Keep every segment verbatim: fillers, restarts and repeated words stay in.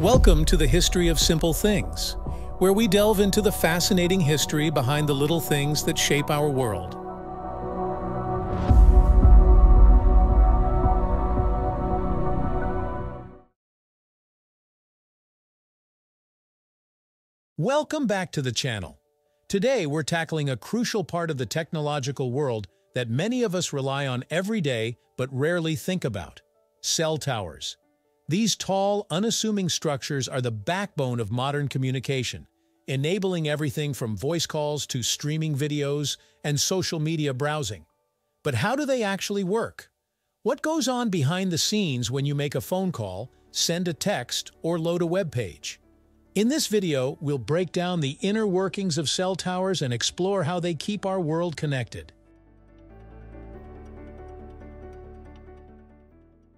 Welcome to the History of Simple Things, where we delve into the fascinating history behind the little things that shape our world. Welcome back to the channel. Today we're tackling a crucial part of the technological world that many of us rely on every day but rarely think about: cell towers. These tall, unassuming structures are the backbone of modern communication, enabling everything from voice calls to streaming videos and social media browsing. But how do they actually work? What goes on behind the scenes when you make a phone call, send a text, or load a web page? In this video, we'll break down the inner workings of cell towers and explore how they keep our world connected.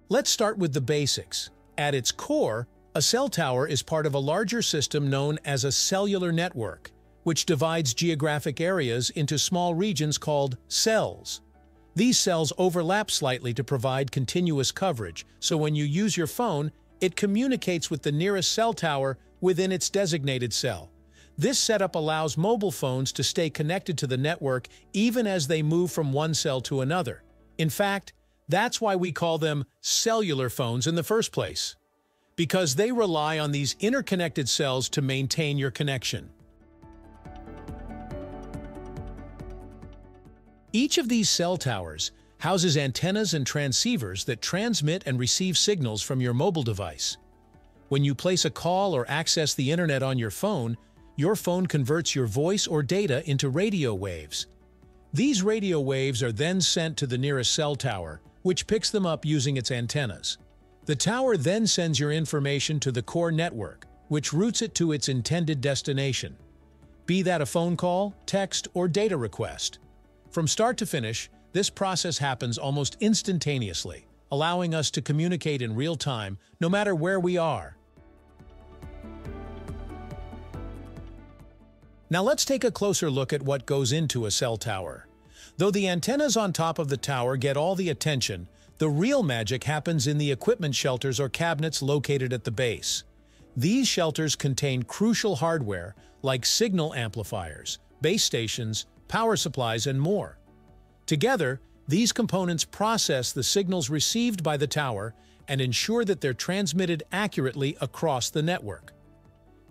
Let's start with the basics. At its core, a cell tower is part of a larger system known as a cellular network, which divides geographic areas into small regions called cells. These cells overlap slightly to provide continuous coverage, so when you use your phone, it communicates with the nearest cell tower within its designated cell. This setup allows mobile phones to stay connected to the network even as they move from one cell to another. In fact, that's why we call them cellular phones in the first place, because they rely on these interconnected cells to maintain your connection. Each of these cell towers houses antennas and transceivers that transmit and receive signals from your mobile device. When you place a call or access the internet on your phone, your phone converts your voice or data into radio waves. These radio waves are then sent to the nearest cell tower, which picks them up using its antennas. The tower then sends your information to the core network, which routes it to its intended destination, be that a phone call, text, or data request. From start to finish, this process happens almost instantaneously, allowing us to communicate in real time, no matter where we are. Now let's take a closer look at what goes into a cell tower. Though the antennas on top of the tower get all the attention, the real magic happens in the equipment shelters or cabinets located at the base. These shelters contain crucial hardware like signal amplifiers, base stations, power supplies, and more. Together, these components process the signals received by the tower and ensure that they're transmitted accurately across the network.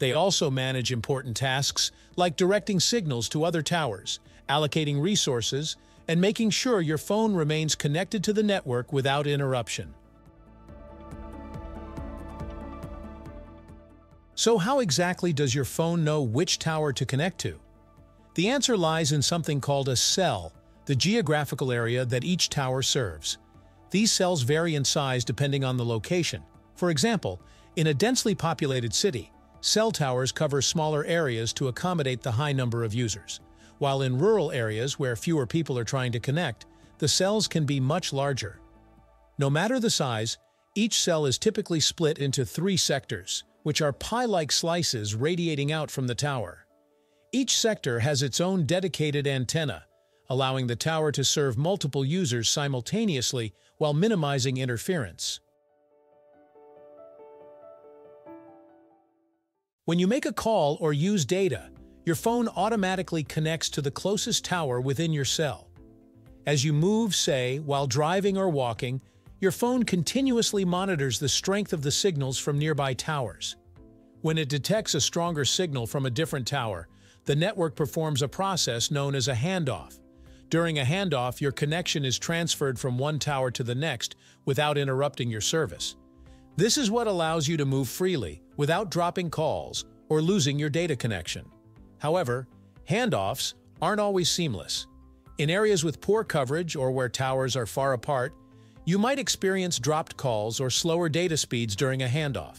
They also manage important tasks like directing signals to other towers, allocating resources, and making sure your phone remains connected to the network without interruption. So how exactly does your phone know which tower to connect to? The answer lies in something called a cell, the geographical area that each tower serves. These cells vary in size depending on the location. For example, in a densely populated city, cell towers cover smaller areas to accommodate the high number of users, while in rural areas where fewer people are trying to connect, the cells can be much larger. No matter the size, each cell is typically split into three sectors, which are pie-like slices radiating out from the tower. Each sector has its own dedicated antenna, allowing the tower to serve multiple users simultaneously while minimizing interference. When you make a call or use data, your phone automatically connects to the closest tower within your cell. As you move, say, while driving or walking, your phone continuously monitors the strength of the signals from nearby towers. When it detects a stronger signal from a different tower, the network performs a process known as a handoff. During a handoff, your connection is transferred from one tower to the next without interrupting your service. This is what allows you to move freely, without dropping calls or losing your data connection. However, handoffs aren't always seamless. In areas with poor coverage or where towers are far apart, you might experience dropped calls or slower data speeds during a handoff.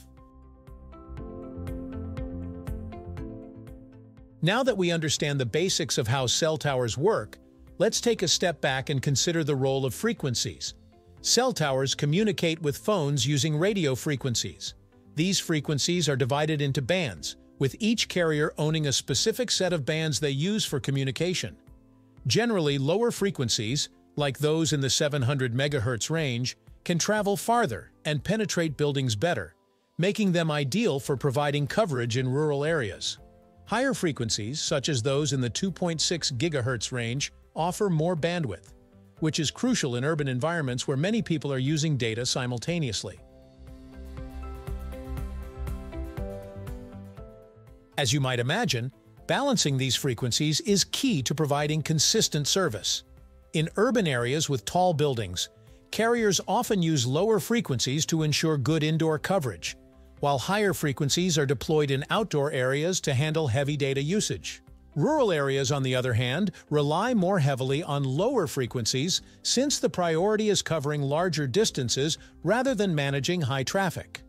Now that we understand the basics of how cell towers work, let's take a step back and consider the role of frequencies. Cell towers communicate with phones using radio frequencies. These frequencies are divided into bands, with each carrier owning a specific set of bands they use for communication. Generally, lower frequencies, like those in the seven hundred megahertz range, can travel farther and penetrate buildings better, making them ideal for providing coverage in rural areas. Higher frequencies, such as those in the two point six gigahertz range, offer more bandwidth, which is crucial in urban environments where many people are using data simultaneously. As you might imagine, balancing these frequencies is key to providing consistent service. In urban areas with tall buildings, carriers often use lower frequencies to ensure good indoor coverage, while higher frequencies are deployed in outdoor areas to handle heavy data usage. Rural areas, on the other hand, rely more heavily on lower frequencies since the priority is covering larger distances rather than managing high traffic.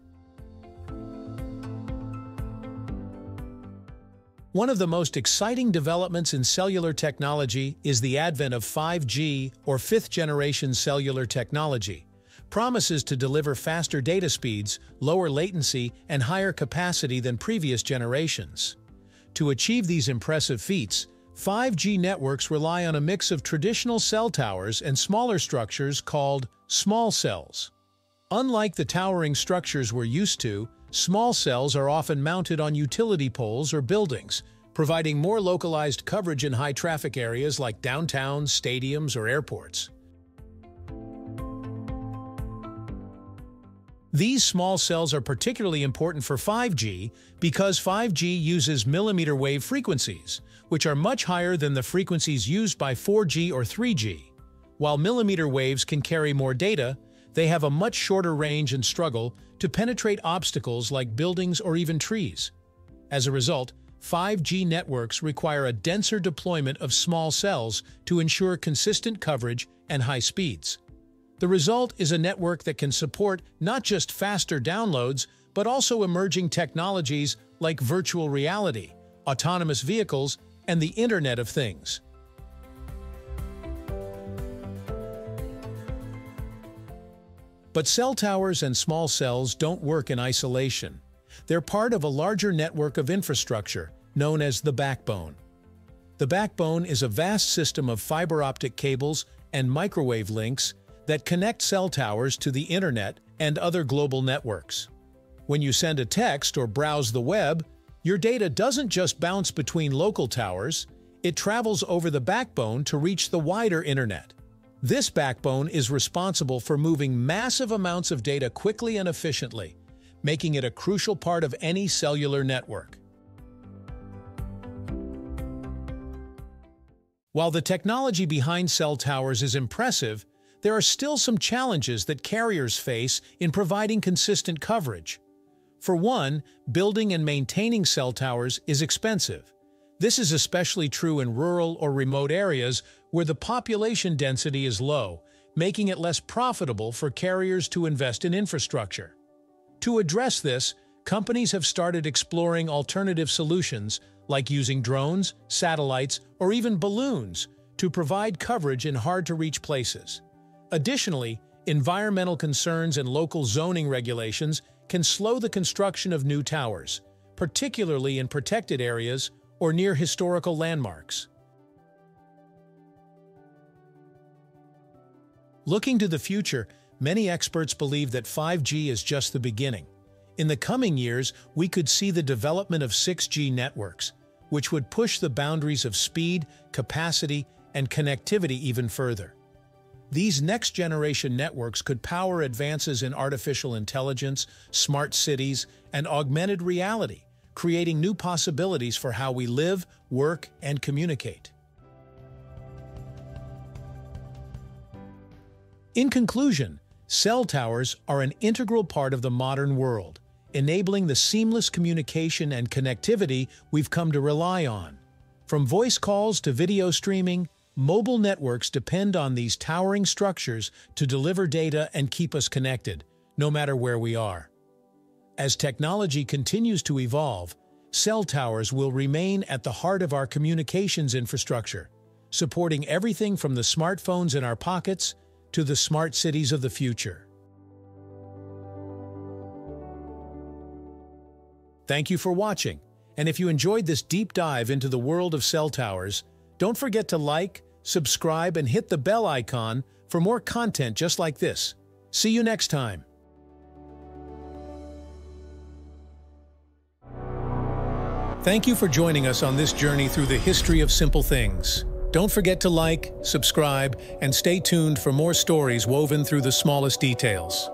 One of the most exciting developments in cellular technology is the advent of five G, or fifth-generation cellular technology. Promises to deliver faster data speeds, lower latency, and higher capacity than previous generations. To achieve these impressive feats, five G networks rely on a mix of traditional cell towers and smaller structures called small cells. Unlike the towering structures we're used to, small cells are often mounted on utility poles or buildings, providing more localized coverage in high-traffic areas like downtowns, stadiums, or airports. These small cells are particularly important for five G because five G uses millimeter wave frequencies, which are much higher than the frequencies used by four G or three G. While millimeter waves can carry more data, they have a much shorter range and struggle to penetrate obstacles like buildings or even trees. As a result, five G networks require a denser deployment of small cells to ensure consistent coverage and high speeds. The result is a network that can support not just faster downloads, but also emerging technologies like virtual reality, autonomous vehicles, and the Internet of Things. But cell towers and small cells don't work in isolation. They're part of a larger network of infrastructure, known as the backbone. The backbone is a vast system of fiber optic cables and microwave links that connect cell towers to the internet and other global networks. When you send a text or browse the web, your data doesn't just bounce between local towers, it travels over the backbone to reach the wider internet. This backbone is responsible for moving massive amounts of data quickly and efficiently, making it a crucial part of any cellular network. While the technology behind cell towers is impressive, there are still some challenges that carriers face in providing consistent coverage. For one, building and maintaining cell towers is expensive. This is especially true in rural or remote areas where the population density is low, making it less profitable for carriers to invest in infrastructure. To address this, companies have started exploring alternative solutions like using drones, satellites, or even balloons to provide coverage in hard-to-reach places. Additionally, environmental concerns and local zoning regulations can slow the construction of new towers, particularly in protected areas or near historical landmarks. Looking to the future, many experts believe that five G is just the beginning. In the coming years, we could see the development of six G networks, which would push the boundaries of speed, capacity, and connectivity even further. These next-generation networks could power advances in artificial intelligence, smart cities, and augmented reality, creating new possibilities for how we live, work, and communicate. In conclusion, cell towers are an integral part of the modern world, enabling the seamless communication and connectivity we've come to rely on. From voice calls to video streaming, mobile networks depend on these towering structures to deliver data and keep us connected, no matter where we are. As technology continues to evolve, cell towers will remain at the heart of our communications infrastructure, supporting everything from the smartphones in our pockets to the smart cities of the future. Thank you for watching, and if you enjoyed this deep dive into the world of cell towers, don't forget to like, subscribe, and hit the bell icon for more content just like this. See you next time. Thank you for joining us on this journey through the history of simple things. Don't forget to like, subscribe, and stay tuned for more stories woven through the smallest details.